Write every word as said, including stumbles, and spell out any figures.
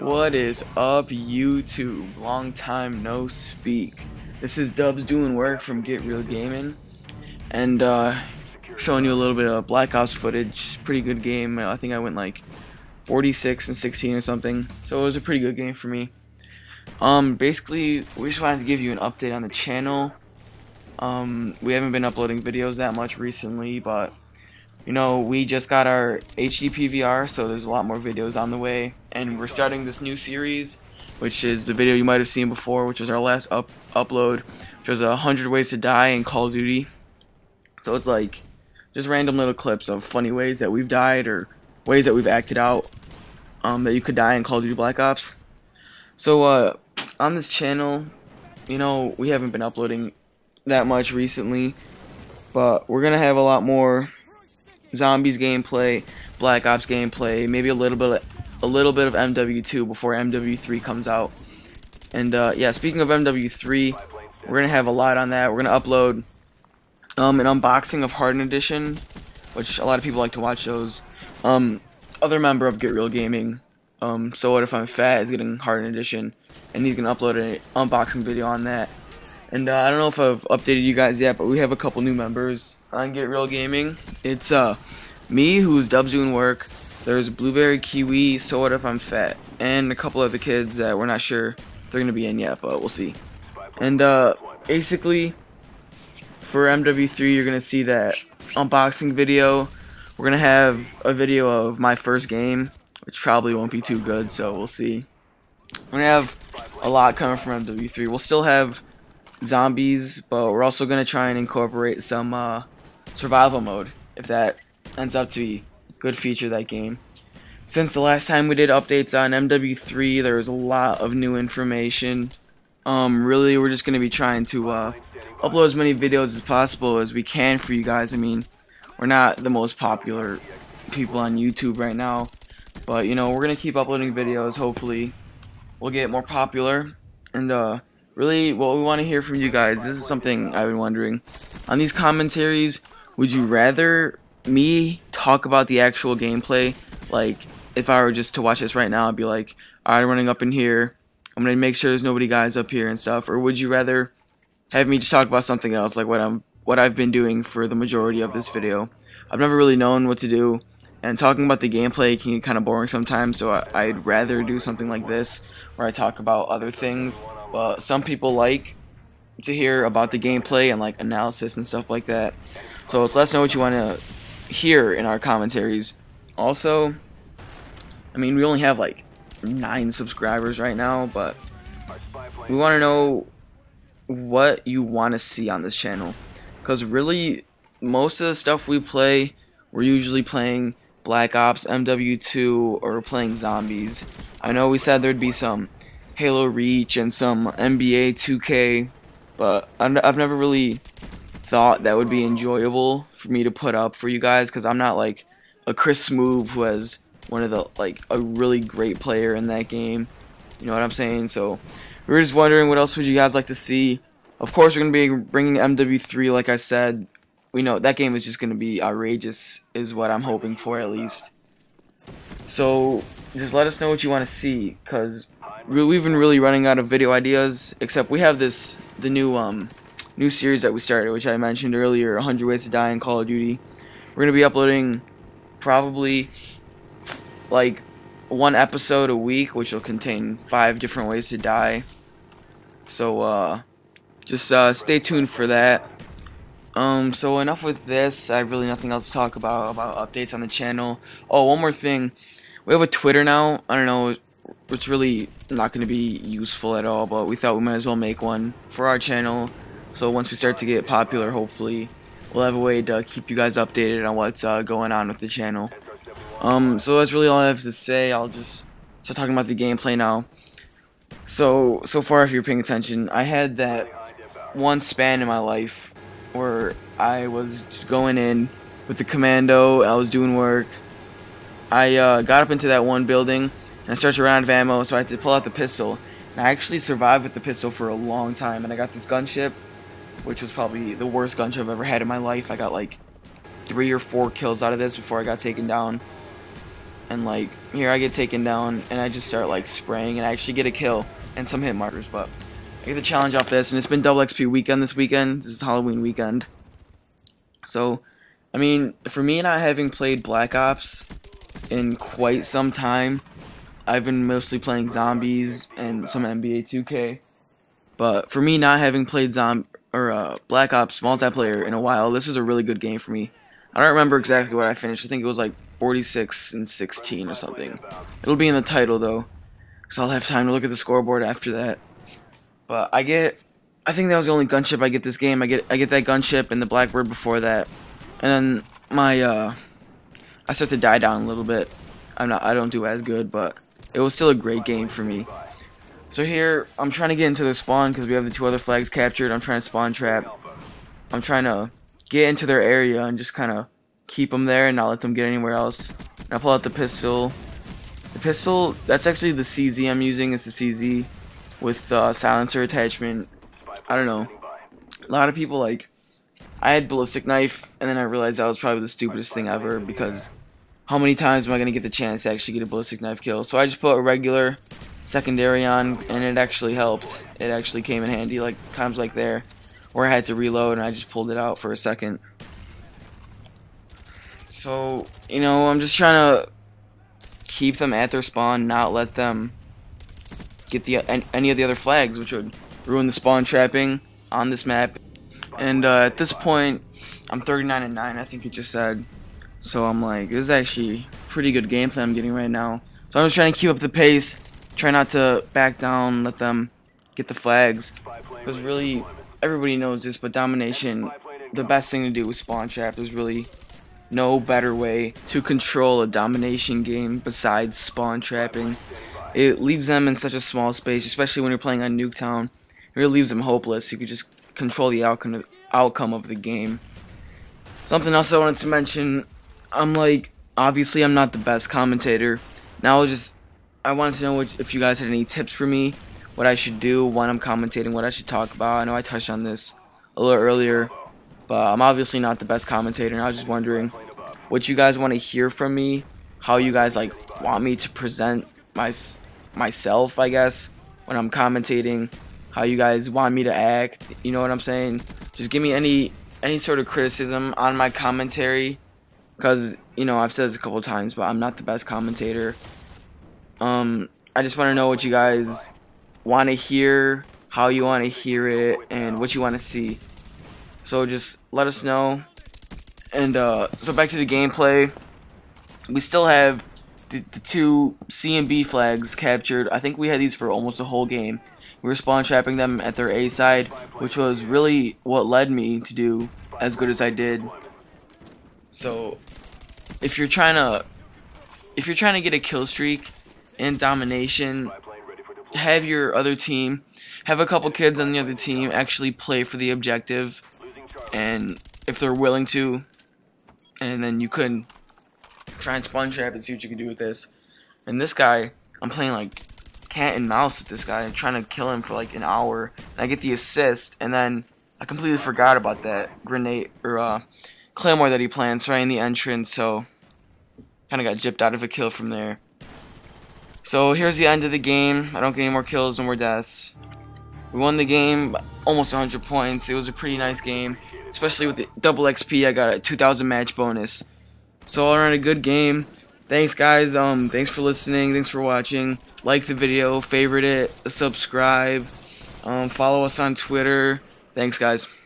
What is up, YouTube? Long time no speak. This is Dubz Doing Work from Get Real Gaming, and uh, showing you a little bit of Black Ops footage. Pretty good game. I think I went like forty-six and sixteen or something, so it was a pretty good game for me. Um, basically, we just wanted to give you an update on the channel. Um, we haven't been uploading videos that much recently, but you know, we just got our H D P V R, so there's a lot more videos on the way, and we're starting this new series, which is the video you might have seen before, which is our last up upload, which was a hundred ways to die in Call of Duty. So it's like just random little clips of funny ways that we've died or ways that we've acted out um, that you could die in Call of Duty Black Ops. So uh, on this channel, you know, we haven't been uploading that much recently, but we're gonna have a lot more zombies gameplay, Black Ops gameplay, maybe a little bit of, a little bit of M W two before M W three comes out. And uh, yeah, speaking of M W three, we're gonna have a lot on that. We're gonna upload um, an unboxing of Hardened Edition, which a lot of people like to watch those. Um, other member of Get Real Gaming, um, So What If I'm Fat, is getting Hardened Edition, and he's gonna upload an unboxing video on that. And uh, I don't know if I've updated you guys yet, but we have a couple new members on Get Real Gaming. It's uh, me, who's Dubz Doing Work. There's Blueberry, Kiwi, So What If I'm Fat, and a couple other kids that we're not sure they're gonna be in yet, but we'll see. And uh, basically, for M W three, you're gonna see that unboxing video. We're gonna have a video of my first game, which probably won't be too good, so we'll see. We're gonna have a lot coming from M W three. We'll still have zombies, but we're also gonna try and incorporate some uh, survival mode if that ends up to be a good feature of that game. Since the last time we did updates on M W three, there was a lot of new information. Um, really, we're just gonna be trying to uh, upload as many videos as possible as we can for you guys. I mean, we're not the most popular people on YouTube right now, but you know, we're gonna keep uploading videos. Hopefully, we'll get more popular. And uh, really, what we want to hear from you guys, this is something I've been wondering. On these commentaries, would you rather me talk about the actual gameplay? Like, if I were just to watch this right now, I'd be like, alright, running up in here, I'm gonna make sure there's nobody guys up here and stuff. Or would you rather have me just talk about something else, like what I'm, what I've been doing for the majority of this video? I've never really known what to do, and talking about the gameplay can get kind of boring sometimes, so I, I'd rather do something like this, where I talk about other things. Uh, some people like to hear about the gameplay and like analysis and stuff like that. So let us know what you want to hear in our commentaries. Also, I mean, we only have like nine subscribers right now, but we want to know what you want to see on this channel, because really most of the stuff we play, we're usually playing Black Ops, M W two, or playing zombies. I know we said there'd be some Halo Reach and some N B A two K, but I've never really thought that would be enjoyable for me to put up for you guys, because I'm not like a Chris Smoove who has one of the, like, a really great player in that game. You know what I'm saying? So we were just wondering, what else would you guys like to see? Of course, we're going to be bringing M W three, like I said. We know that game is just going to be outrageous, is what I'm hoping for, at least. So just let us know what you want to see, because we've been really running out of video ideas, except we have this, the new um, new series that we started, which I mentioned earlier, one hundred Ways to Die in Call of Duty. We're going to be uploading probably like one episode a week, which will contain five different ways to die. So uh, just uh, stay tuned for that. Um, so enough with this. I have really nothing else to talk about, about updates on the channel. Oh, one more thing. We have a Twitter now. I don't know, it's really not going to be useful at all, but we thought we might as well make one for our channel, so once we start to get popular, hopefully we'll have a way to keep you guys updated on what's uh, going on with the channel. Um, so that's really all I have to say. I'll just start talking about the gameplay now. So, so far, if you're paying attention, I had that one span in my life where I was just going in with the commando, I was doing work, I uh, got up into that one building, and I started to run out of ammo, so I had to pull out the pistol. And I actually survived with the pistol for a long time. And I got this gunship, which was probably the worst gunship I've ever had in my life. I got like three or four kills out of this before I got taken down. and like here I get taken down and I just start like spraying and I actually get a kill and some hit markers, but I get the challenge off this, and it's been double X P weekend this weekend. This is Halloween weekend. So, I mean, for me not having played Black Ops in quite some time, I've been mostly playing zombies and some N B A two K. But for me not having played zomb or uh, Black Ops multiplayer in a while, this was a really good game for me. I don't remember exactly what I finished. I think it was like forty-six and sixteen or something. It'll be in the title though, so I'll have time to look at the scoreboard after that. But I get, I think that was the only gunship I get this game. I get, I get that gunship and the Blackbird before that, and then my, uh, I start to die down a little bit. I'm not, I don't do as good, but it was still a great game for me. So here, I'm trying to get into the spawn because we have the two other flags captured. I'm trying to spawn trap. I'm trying to get into their area and just kind of keep them there and not let them get anywhere else. And I pull out the pistol. The pistol, that's actually the C Z I'm using. It's the C Z. With uh, silencer attachment. I don't know, a lot of people like, I had ballistic knife and then I realized that was probably the stupidest thing ever, because how many times am I going to get the chance to actually get a ballistic knife kill? So I just put a regular secondary on and it actually helped. It actually came in handy, like times like there where I had to reload and I just pulled it out for a second. So, you know, I'm just trying to keep them at their spawn, not let them get the any of the other flags, which would ruin the spawn trapping on this map. And uh, at this point I'm thirty-nine and nine, I think it just said. So I'm like, this is actually pretty good gameplay I'm getting right now. So I'm just trying to keep up the pace, try not to back down, let them get the flags, because really everybody knows this, but domination, the best thing to do with spawn trap. There's really no better way to control a domination game besides spawn trapping. It leaves them in such a small space, especially when you're playing on Nuketown. It really leaves them hopeless. You could just control the outcome of, outcome of the game. Something else I wanted to mention, I'm like, obviously I'm not the best commentator. Now I'll just, I wanted to know what, if you guys had any tips for me, what I should do when I'm commentating, what I should talk about. I know I touched on this a little earlier, but I'm obviously not the best commentator, and I was just wondering what you guys want to hear from me, how you guys like want me to present my... myself, I guess, when I'm commentating, how you guys want me to act, you know what I'm saying? Just give me any any sort of criticism on my commentary, because, you know, I've said this a couple times, but I'm not the best commentator. Um, I just want to know what you guys want to hear, how you want to hear it, and what you want to see. So just let us know. And uh, so back to the gameplay. We still have The, the two C and B flags captured. I think we had these for almost the whole game. We were spawn trapping them at their A side, which was really what led me to do as good as I did. So, if you're trying to, if you're trying to get a kill streak and domination, have your other team, have a couple kids on the other team actually play for the objective, and if they're willing to, and then you can try and spawn trap and see what you can do with this. And this guy, I'm playing like cat and mouse with this guy and trying to kill him for like an hour, and I get the assist, and then I completely forgot about that grenade or uh, claymore that he plants right in the entrance, so kind of got gypped out of a kill from there. So here's the end of the game. I don't get any more kills, no more deaths. We won the game by almost one hundred points. It was a pretty nice game, especially with the double X P. I got a two thousand match bonus. So all around a good game. Thanks guys, um, thanks for listening, thanks for watching. Like the video, favorite it, subscribe, um, follow us on Twitter. Thanks guys.